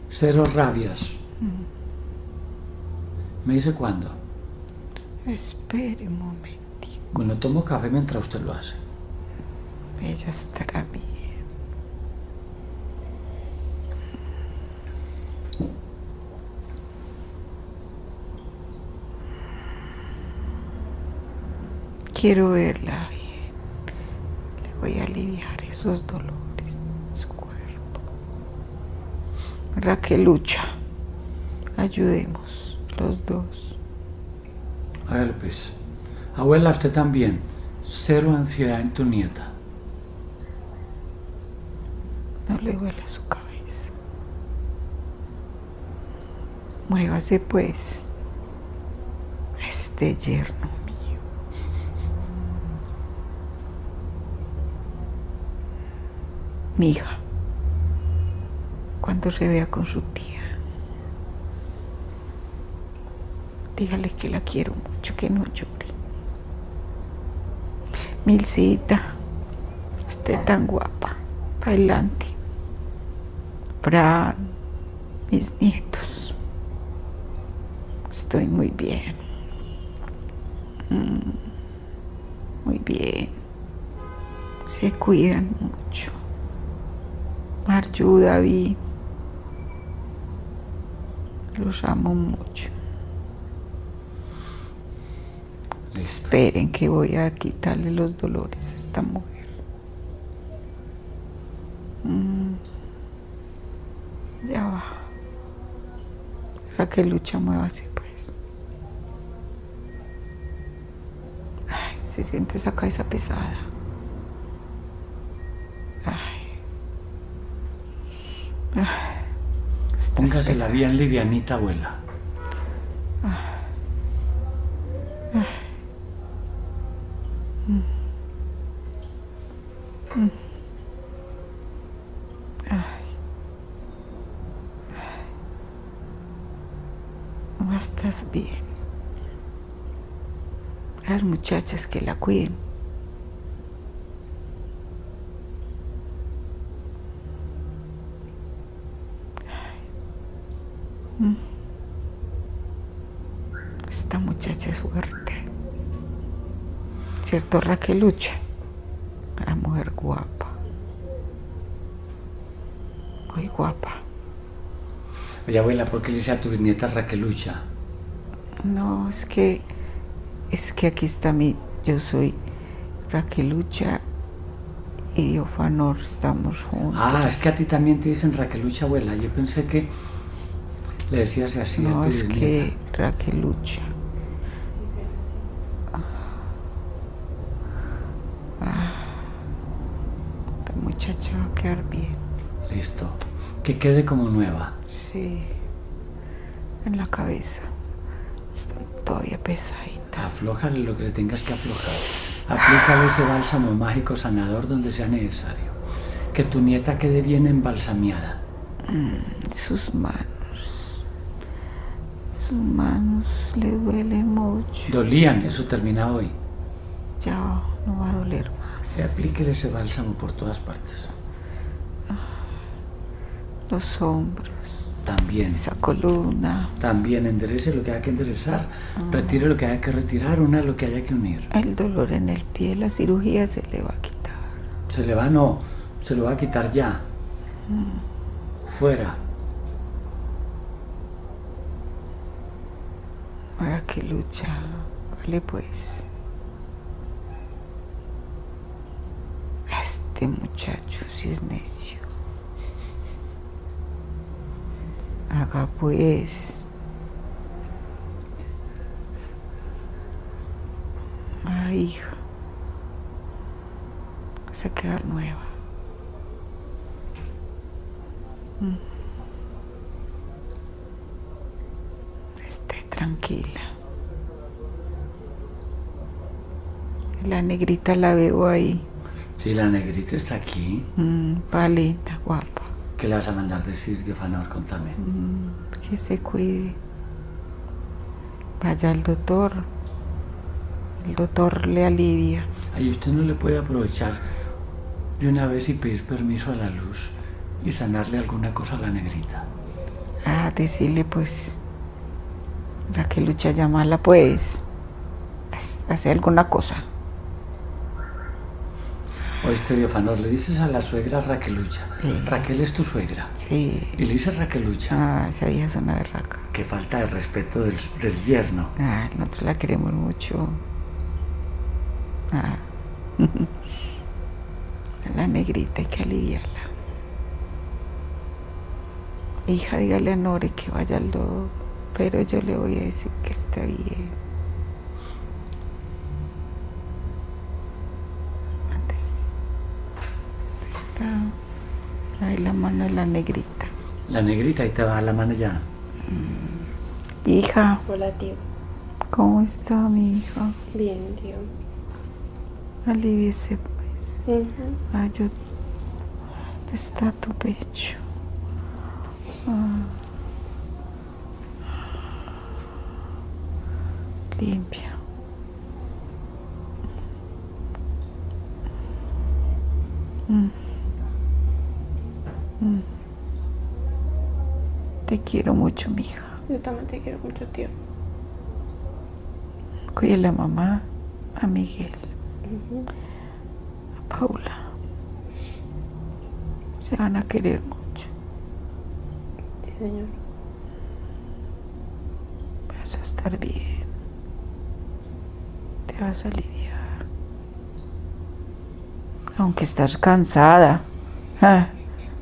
cero rabias. ¿Me dice cuándo? Espere un momentico. Bueno, tomo café mientras usted lo hace. Ella estará bien. Quiero verla bien. Le voy a aliviar esos dolores en su cuerpo. Raquelucha, ayudemos los dos. A ver pues, abuela, usted también. Cero ansiedad en tu nieta. No le duele su cabeza. Muévase pues. Este yerno. mi hija, cuando se vea con su tía, dígale que la quiero mucho, que no llore. Milcita, usted tan guapa, adelante. Fran, mis nietos, estoy muy bien, muy bien, se cuidan mucho. Marju, David, los amo mucho. Listo. Esperen que voy a quitarle los dolores a esta mujer. Mm. Ya va. Raquelucha, muévase pues. Ay, se siente esa cabeza pesada. Ay. Ay. Póngasela bien livianita, abuela. Ay. Ay. Mm. Mm. Ay. Ay. No estás bien. Las muchachas que la cuiden. Ay. Mm. Esta muchacha es fuerte. ¿Cierto, Raquelucha? La mujer guapa. Muy guapa. Oye, abuela, ¿por qué le dice a tu nieta Raquelucha? No, es que... Es que aquí está mi... Yo soy Raquelucha y Ofanor, estamos juntos. Ah, es que a ti también te dicen Raquelucha, abuela. Yo pensé que le decías así a tu nieta. No, es que Raquelucha... Muchacha va a quedar bien. Listo. Que quede como nueva. Sí. En la cabeza. Está todavía pesadita. Aflójale lo que le tengas que aflojar. Aplícale ese bálsamo mágico sanador donde sea necesario. Que tu nieta quede bien embalsameada. Mm, sus manos. Sus manos le duelen mucho. Dolían, eso termina hoy. Ya, no va a doler más. Aplíquele ese bálsamo por todas partes. Los hombros. También. Esa columna. También enderece lo que haya que enderezar. Ah. Retire lo que haya que retirar, una lo que haya que unir. El dolor en el pie, la cirugía se le va a quitar. Se le va, no. Se lo va a quitar ya. Ah. Fuera. Ahora que lucha. Vale pues. Este muchacho si es necio. Haga pues. Ay, hija. Vas a quedar nueva. Esté tranquila. La negrita la veo ahí. Sí, la negrita está aquí. Mm, palita, guapa. ¿Qué le vas a mandar decir, Diofanor? Contame. Mm, que se cuide. Vaya al doctor. El doctor le alivia. Ay, usted no le puede aprovechar de una vez y pedir permiso a la luz y sanarle alguna cosa a la negrita. Ah, decirle pues. Raquelucha, llamarla pues. Hacer alguna cosa. Oíste, Diofanor, le dices a la suegra Raquelucha. Sí. Raquel es tu suegra. Sí. Y le dices Raquelucha. Ah, esa vieja es una berraca. Qué falta de respeto del, del yerno. Ah, nosotros la queremos mucho. Ah. A la negrita hay que aliviarla. Hija, dígale a Nore que vaya al lodo, pero yo le voy a decir que está bien. Ahí la mano de la negrita. La negrita, ahí te va la mano ya. Mm. Hija. Hola, tío. ¿Cómo está mi hija? Bien, tío. Aliviese pues. Uh-huh. Ay, yo ¿Dónde está tu pecho? Ah. Limpia. Mm. Mm. Te quiero mucho, mija. Yo también te quiero mucho, tío. Cuide a la mamá, a Miguel, uh-huh. a Paula. Se van a querer mucho. Sí, señor. Vas a estar bien. Te vas a aliviar. Aunque estás cansada. Ah,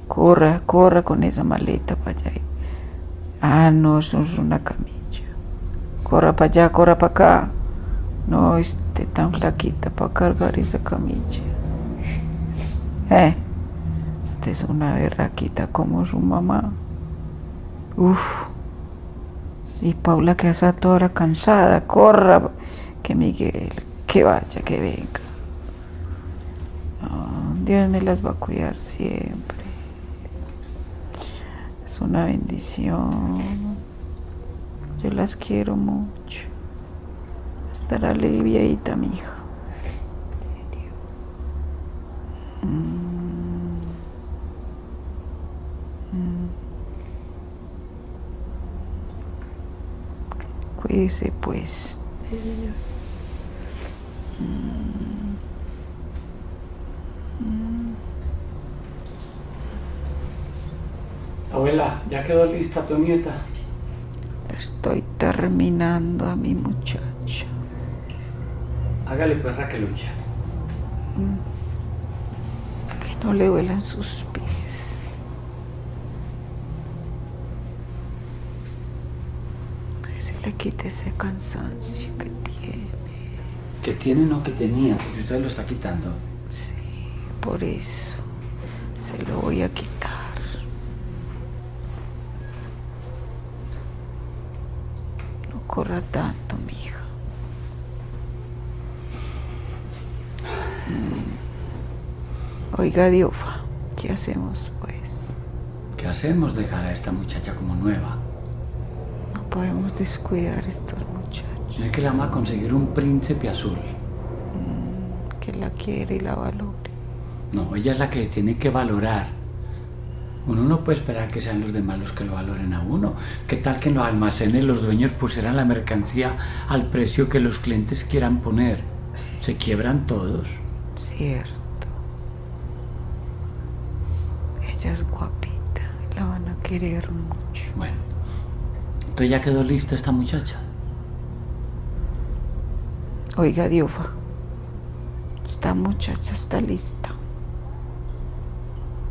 corra, corra con esa maleta para allá. Ah, no, eso es una camilla. Corra para allá, corra para acá. No, esté tan flaquita para cargar esa camilla. Eh. Esta es una berraquita como su mamá. Uf. Y Paula que está toda hora cansada. Corra. Que Miguel, que vaya, que venga. Oh, Dios me las va a cuidar siempre. Es una bendición. Yo las quiero mucho. Estará aliviadita, mi hija. Mm. Cuídese pues. Sí, señor. Mm. Mm. Abuela, ya quedó lista tu nieta. Estoy terminando a mi muchacha. Hágale pues, Raquelucha. Mm. Que no le duelan sus pies. Le quite ese cansancio que tiene. Que tiene, no que tenía, porque usted lo está quitando. Sí, por eso se lo voy a quitar. No corra tanto, mija. Mm. Oiga, Diofa, ¿qué hacemos, pues? ¿Qué hacemos? Dejar a esta muchacha como nueva. Podemos descuidar estos muchachos. No es que la va a conseguir un príncipe azul. Mm, que la quiere y la valore. No, ella es la que tiene que valorar. Uno no puede esperar que sean los demás los que lo valoren a uno. ¿Qué tal que en los almacenes los dueños pusieran la mercancía al precio que los clientes quieran poner? Se quiebran todos. Cierto. Ella es guapita, la van a querer mucho. Bueno. Entonces ya quedó lista esta muchacha. Oiga, Diofa, esta muchacha está lista.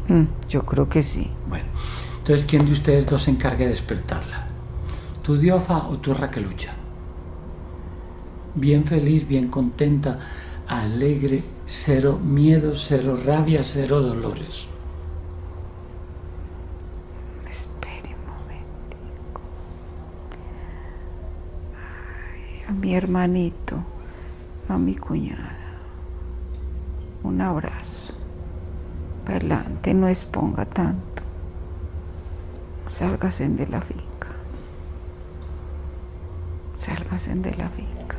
Mm, yo creo que sí. Bueno, entonces ¿quién de ustedes dos se encarga de despertarla? ¿Tú, Diofa, o tú, Raquelucha? Bien feliz, bien contenta, alegre, cero miedo, cero rabia, cero dolores. A mi hermanito, a mi cuñada, un abrazo, para adelante, no exponga tanto, sálgase de la finca, sálgase de la finca,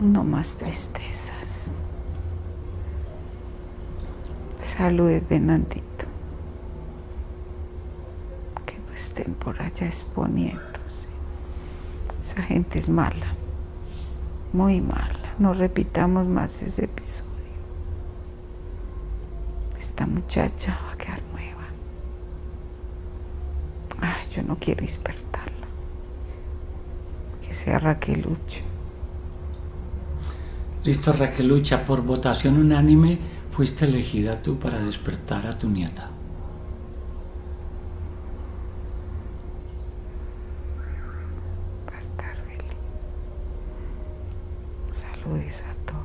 no más tristezas, saludes de Nandito, que no estén por allá exponiéndose. Esa gente es mala, muy mala. No repitamos más ese episodio. Esta muchacha va a quedar nueva. Ay, yo no quiero despertarla. Que sea Raquelucha. Listo, Raquelucha, por votación unánime fuiste elegida tú para despertar a tu nieta. Saludes a todos.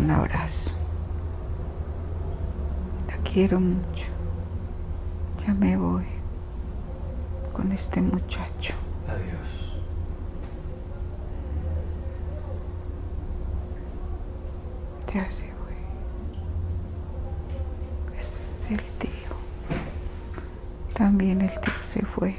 un abrazo. La quiero mucho. Ya me voy con este muchacho. Adiós. Ya se fue. Es el tío. También el tío se fue.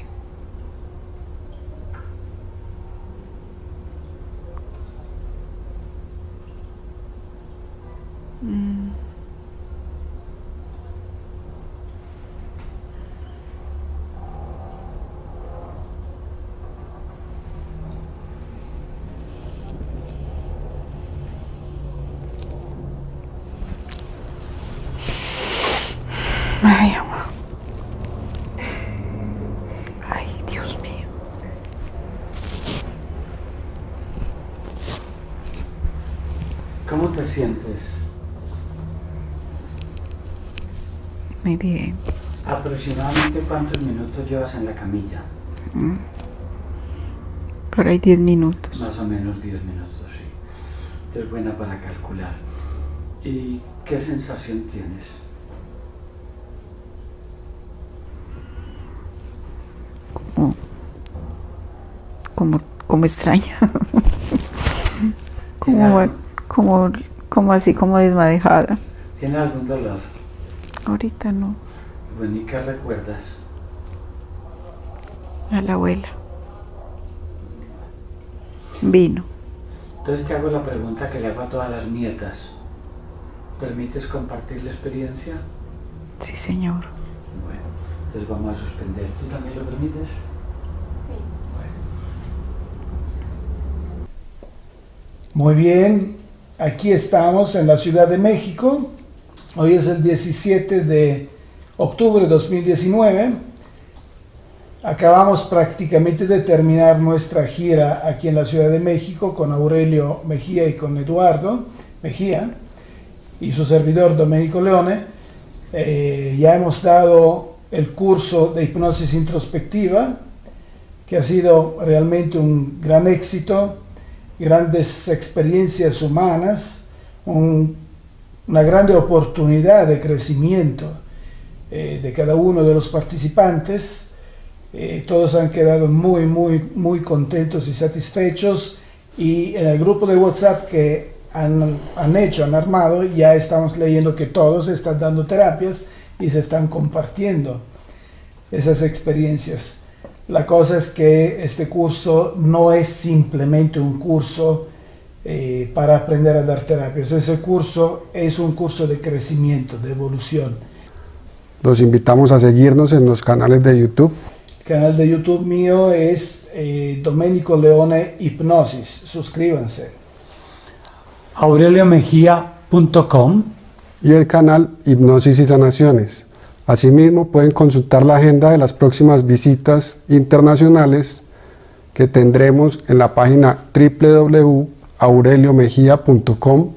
Ay, amor. Ay, Dios mío. ¿Cómo te sientes? Muy bien. ¿Aproximadamente cuántos minutos llevas en la camilla? ¿Mm? Por ahí diez minutos. Más o menos diez minutos, sí. Entonces, buena para calcular. ¿Y qué sensación tienes? Como, como, como extraña. como, como, como así, como desmadejada. ¿Tiene algún dolor? Ahorita no. Bueno, ¿y qué recuerdas? A la abuela. Vino. Entonces te hago la pregunta que le hago a todas las nietas. ¿Permites compartir la experiencia? Sí, señor. Bueno, entonces vamos a suspender. ¿Tú también lo permites? Sí. Bueno. Muy bien. Aquí estamos en la Ciudad de México. Hoy es el diecisiete de octubre de dos mil diecinueve. Acabamos prácticamente de terminar nuestra gira aquí en la Ciudad de México con Aurelio Mejía y con Eduardo Mejía y su servidor Domenico Leone. Eh, ya hemos dado el curso de hipnosis introspectiva, que ha sido realmente un gran éxito, grandes experiencias humanas, un una grande oportunidad de crecimiento eh, de cada uno de los participantes. Eh, todos han quedado muy, muy, muy contentos y satisfechos, y en el grupo de WhatsApp que han, han hecho, han armado, ya estamos leyendo que todos están dando terapias y se están compartiendo esas experiencias. La cosa es que este curso no es simplemente un curso Eh, para aprender a dar terapias. Ese curso es un curso de crecimiento, de evolución. Los invitamos a seguirnos en los canales de YouTube. El canal de YouTube mío es eh, Domenico Leone Hipnosis. Suscríbanse. aurelio mejía punto com y el canal Hipnosis y Sanaciones. Asimismo pueden consultar la agenda de las próximas visitas internacionales que tendremos en la página doble u doble u doble u punto aurelio mejía punto com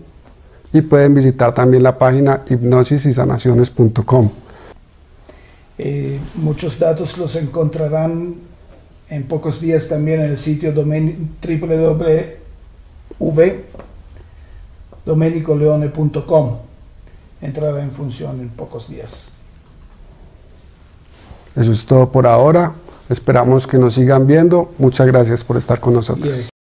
y pueden visitar también la página hipnosis y sanaciones punto com. Eh, muchos datos los encontrarán en pocos días también en el sitio doble u doble u doble u punto domenicoleone punto com. Entrará en función en pocos días. Eso es todo por ahora. Esperamos que nos sigan viendo. Muchas gracias por estar con nosotros. Bien.